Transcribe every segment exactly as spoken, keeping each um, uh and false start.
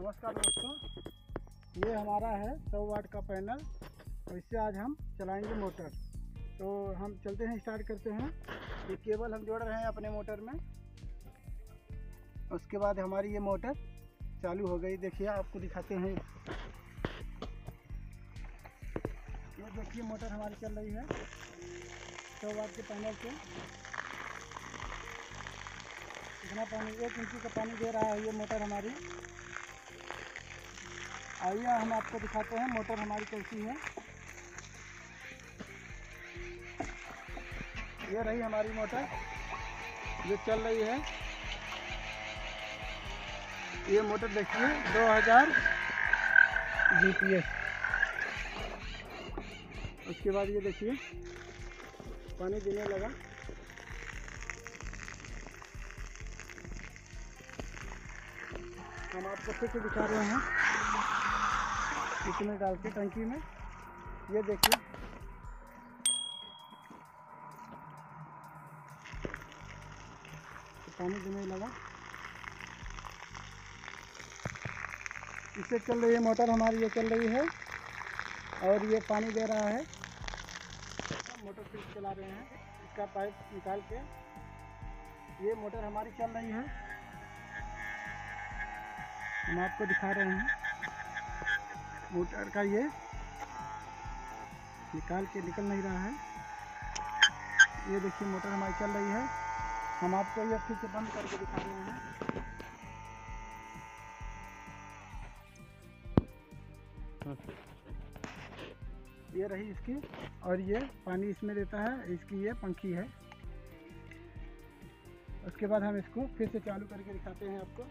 नमस्कार दोस्तों, ये हमारा है सौ वाट का पैनल और इससे आज हम चलाएंगे मोटर। तो हम चलते हैं, स्टार्ट करते हैं। ये केबल हम जोड़ रहे हैं अपने मोटर में। उसके बाद हमारी ये मोटर चालू हो गई। देखिए आपको दिखाते हैं, ये देखिए मोटर हमारी चल रही है सौ वाट के पैनल से। इतना पानी, एक इंची का पानी दे रहा है ये मोटर हमारी। आइए हम आपको दिखाते हैं मोटर हमारी कैसी है। ये रही हमारी मोटर जो चल रही है। ये मोटर देखिए दो हज़ार जी पी एच। उसके बाद ये देखिए पानी देने लगा। हम आपको फिर से दिखा रहे हैं इसमें डाल के टंकी में। ये देखिए पानी देने लगा। इससे चल रही है मोटर हमारी, ये चल रही है और ये पानी दे रहा है। मोटर से चला रहे हैं, इसका पाइप निकाल के। ये मोटर हमारी चल रही है, हम आपको दिखा रहे हैं मोटर का। ये निकाल के निकल नहीं रहा है। ये देखिए मोटर हमारी चल रही है। हम आपको ये फिर से बंद करके दिखा रहे हैं। ये रही इसकी, और ये पानी इसमें देता है। इसकी ये पंखी है। उसके बाद हम इसको फिर से चालू करके दिखाते हैं आपको।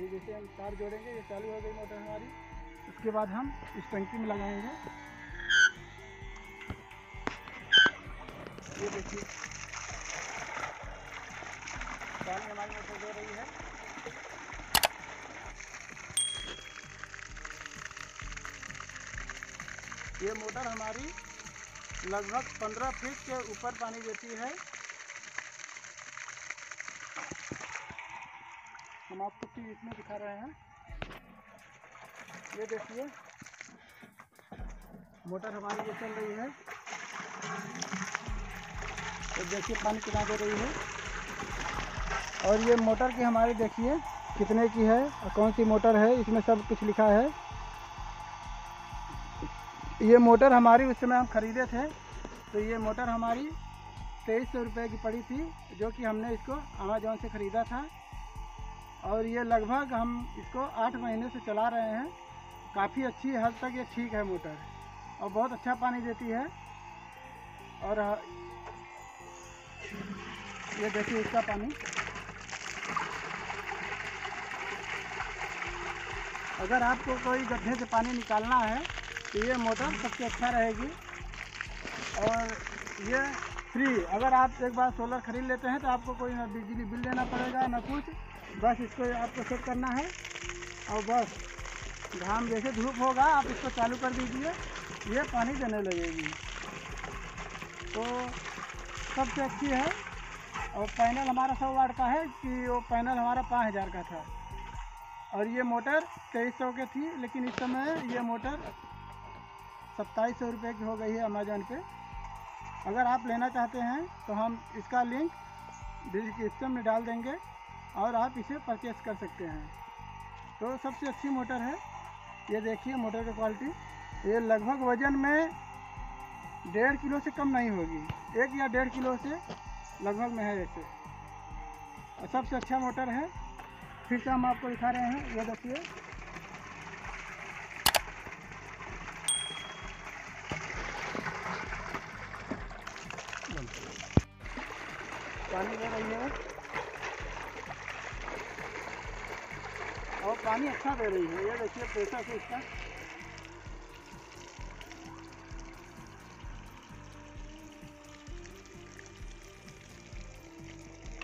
ये जैसे हम तार जोड़ेंगे, ये चालू हो गई मोटर हमारी। उसके बाद हम इस टंकी में लगाएंगे। ये देखिए पानी हमारी मोटर दे रही है। ये मोटर हमारी लगभग पंद्रह फीट के ऊपर पानी देती है। हम आपको तो इसमें दिखा रहे हैं। ये देखिए मोटर हमारी ये चल रही है। तो देखिए पानी कितना दे रही है। और ये मोटर की हमारी देखिए कितने की है और कौन सी मोटर है, इसमें सब कुछ लिखा है। ये मोटर हमारी उस समय हम खरीदे थे तो ये मोटर हमारी तेईस सौ रुपये की पड़ी थी, जो कि हमने इसको अमेज़न से ख़रीदा था। और ये लगभग हम इसको आठ महीने से चला रहे हैं। काफ़ी अच्छी हद तक ये ठीक है मोटर, और बहुत अच्छा पानी देती है। और ये देखिए इसका पानी, अगर आपको कोई गड्ढे से पानी निकालना है तो ये मोटर सबसे अच्छा रहेगी। और ये फ्री, अगर आप एक बार सोलर खरीद लेते हैं तो आपको कोई ना बिजली बिल देना पड़ेगा ना कुछ। बस इसको आपको सेट करना है और बस घाम जैसे धूप होगा आप इसको चालू कर दीजिए, ये पानी देने लगेगी। तो सबसे अच्छी है। और पैनल हमारा सौ वाट का है कि वो पैनल हमारा पाँच हज़ार का था। और ये मोटर तेईस सौ की थी, लेकिन इस समय ये मोटर सत्ताईस सौ रुपये की हो गई है अमेज़न पे। अगर आप लेना चाहते हैं तो हम इसका लिंक डिस्क्रिप्शन में डाल देंगे और आप इसे परचेस कर सकते हैं। तो सबसे अच्छी मोटर है। ये देखिए मोटर की क्वालिटी। ये लगभग वज़न में डेढ़ किलो से कम नहीं होगी, एक या डेढ़ किलो से लगभग में है ऐसे। और सबसे अच्छा मोटर है। फिर से हम आपको दिखा रहे हैं। ये देखिए पानी दे रही है और पानी अच्छा दे रही है। ये देखिए पैसा से इसका।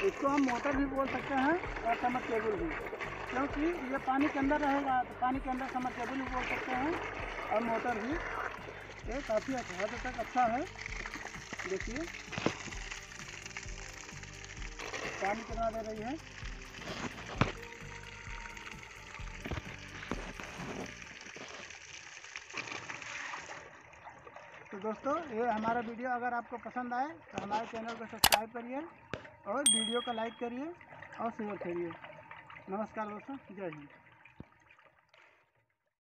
इसको हम मोटर भी बोल सकते हैं और समर केबल भी, क्योंकि ये पानी के अंदर रहेगा तो पानी के अंदर समर केबल भी बोल सकते हैं और मोटर भी। ये काफ़ी हद तक अच्छा है। देखिए पानी कितना दे रही है। तो दोस्तों ये हमारा वीडियो अगर आपको पसंद आए तो हमारे चैनल को सब्सक्राइब करिए और वीडियो को लाइक करिए और शेयर करिए। नमस्कार दोस्तों, जय हिंद।